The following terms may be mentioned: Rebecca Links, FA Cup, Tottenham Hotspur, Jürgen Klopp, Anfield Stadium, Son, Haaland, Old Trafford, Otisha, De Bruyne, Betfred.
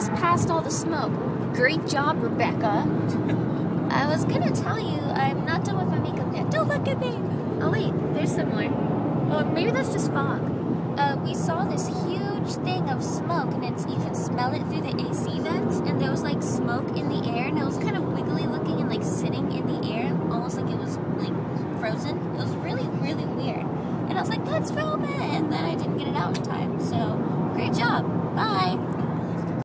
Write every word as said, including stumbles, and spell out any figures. just passed all the smoke. Great job, Rebecca. I was gonna tell you, I'm not done with my makeup yet. Don't look at me! Oh wait, there's some more. Or oh, maybe that's just fog. Uh, we saw this huge thing of smoke, and it's, you can smell it through the A C vents, and there was like smoke in the air, and it was kind of wiggly looking and like sitting in the air, almost like it was like frozen. It was really, really weird. And I was like, that's frozen!